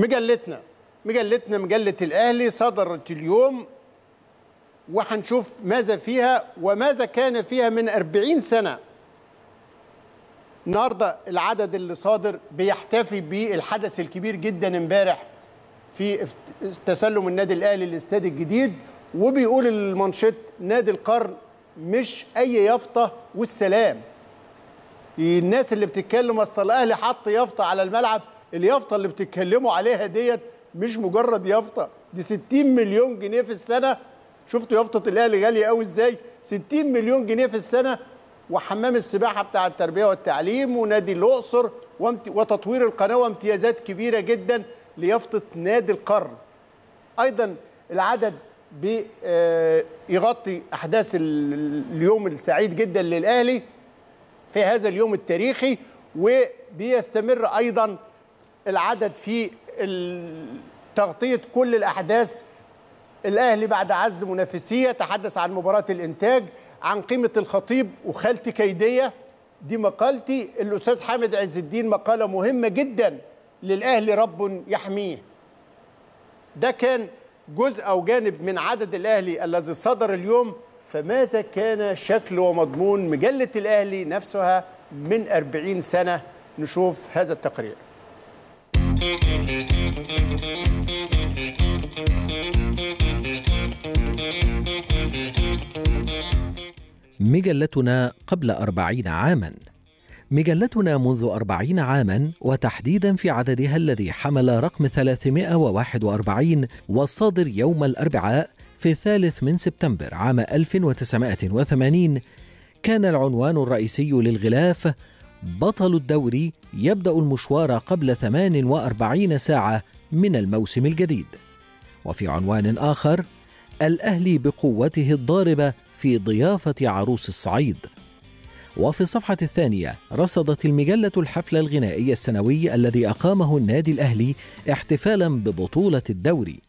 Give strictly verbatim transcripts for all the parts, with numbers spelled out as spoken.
مجلتنا مجلتنا مجلة الأهلي صدرت اليوم، وهنشوف ماذا فيها وماذا كان فيها من أربعين سنة. النهارده العدد اللي صادر بيحتفي بالحدث الكبير جدا امبارح في تسلم النادي الأهلي الاستاد الجديد، وبيقول المنشط نادي القرن مش أي يافطة والسلام. الناس اللي بتتكلم اصل الأهلي حط يافطة على الملعب، اليافطة اللي بتتكلموا عليها ديت مش مجرد يافطة، دي ستين مليون جنيه في السنة. شفتوا يافطة الأهلي غالية قوي ازاي؟ ستين مليون جنيه في السنة، وحمام السباحة بتاع التربية والتعليم ونادي الأقصر وتطوير القناة وامتيازات كبيرة جدا ليافطة نادي القرن. أيضا العدد بيغطي أحداث اليوم السعيد جدا للأهلي في هذا اليوم التاريخي، وبيستمر أيضا العدد في تغطية كل الأحداث. الأهلي بعد عزل منافسية تحدث عن مباراة الإنتاج، عن قيمة الخطيب وخالتي كيدية، دي مقالتي. الأستاذ حامد عز الدين مقالة مهمة جدا، للأهلي رب يحميه. ده كان جزء أو جانب من عدد الأهلي الذي صدر اليوم. فماذا كان شكل ومضمون مجلة الأهلي نفسها من أربعين سنة؟ نشوف هذا التقرير. مجلتنا قبل أربعين عاما. مجلتنا منذ أربعين عاما، وتحديدا في عددها الذي حمل رقم ثلاثمائة وواحد وأربعين، والصادر يوم الأربعاء في الثالث من سبتمبر عام ألف وتسعمائة وثمانين، كان العنوان الرئيسي للغلاف بطل الدوري يبدأ المشوار قبل ثمان وأربعين ساعة من الموسم الجديد. وفي عنوان آخر، الأهلي بقوته الضاربة في ضيافة عروس الصعيد. وفي الصفحة الثانية رصدت المجلة الحفل الغنائي السنوي الذي أقامه النادي الأهلي احتفالا ببطولة الدوري.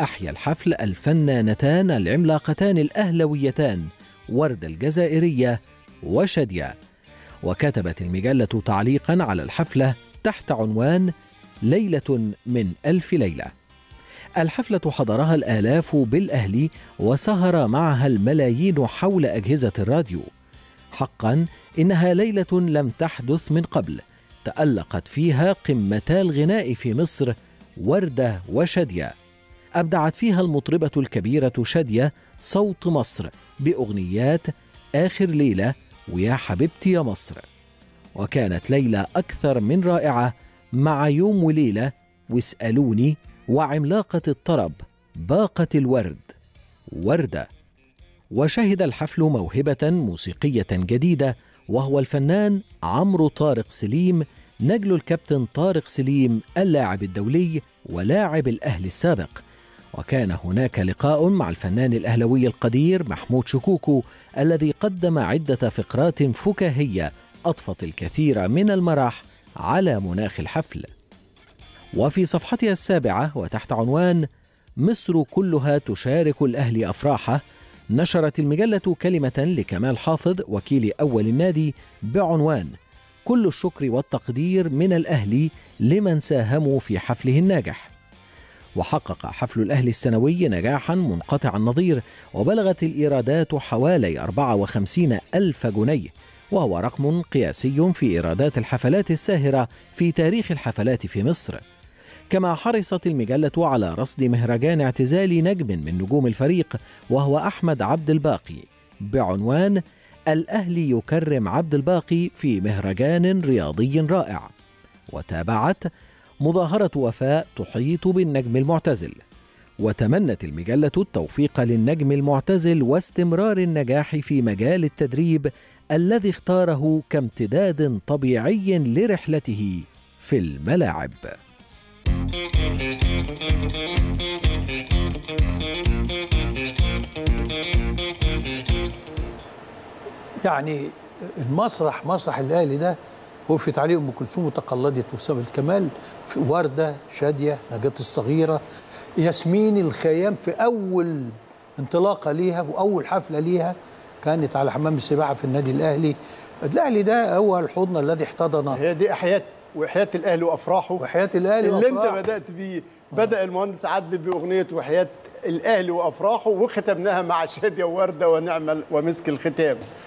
أحيا الحفل الفنانتان العملاقتان الأهلويتان وردة الجزائرية وشادية. وكتبت المجلة تعليقا على الحفلة تحت عنوان ليلة من ألف ليلة. الحفلة حضرها الآلاف بالأهلي، وسهر معها الملايين حول أجهزة الراديو. حقا إنها ليلة لم تحدث من قبل، تألقت فيها قمتا الغناء في مصر وردة وشادية. أبدعت فيها المطربة الكبيرة شادية صوت مصر بأغنيات آخر ليلة ويا حبيبتي يا مصر. وكانت ليلة أكثر من رائعة مع يوم وليلة واسألوني وعملاقة الطرب باقة الورد وردة. وشهد الحفل موهبة موسيقية جديدة، وهو الفنان عمرو طارق سليم، نجل الكابتن طارق سليم اللاعب الدولي ولاعب الأهلي السابق. وكان هناك لقاء مع الفنان الأهلوي القدير محمود شكوكو الذي قدم عدة فقرات فكاهية أضفت الكثير من المرح على مناخ الحفل. وفي صفحتها السابعة وتحت عنوان مصر كلها تشارك الأهلي أفراحه، نشرت المجلة كلمة لكمال حافظ وكيل أول النادي بعنوان كل الشكر والتقدير من الأهلي لمن ساهموا في حفله الناجح. وحقق حفل الأهلي السنوي نجاحا منقطع النظير، وبلغت الإيرادات حوالي أربعة وخمسين ألف جنيه، وهو رقم قياسي في إيرادات الحفلات الساهرة في تاريخ الحفلات في مصر. كما حرصت المجلة على رصد مهرجان اعتزال نجم من نجوم الفريق وهو أحمد عبد الباقي بعنوان الأهلي يكرم عبد الباقي في مهرجان رياضي رائع. وتابعت مظاهرة وفاء تحيط بالنجم المعتزل. وتمنت المجلة التوفيق للنجم المعتزل واستمرار النجاح في مجال التدريب الذي اختاره كامتداد طبيعي لرحلته في الملاعب. يعني المسرح مسرح الأهلي ده وقفت عليه أم كلثوم وتقلدت وسام الكمال، في وردة، شادية، نجاة الصغيرة، ياسمين الخيام في أول انطلاقة ليها وأول حفلة ليها كانت على حمام السباحة في النادي الأهلي. الأهلي ده هو الحضن الذي احتضن. هي دي أحياء وحياة الأهل وأفراحه. وحياة الأهل اللي وأفراحه. اللي أنت بدأت بيه، بدأ المهندس عادل بأغنية وحياة الأهل وأفراحه، وختمناها مع شادية ووردة ونعمة ومسك الختام.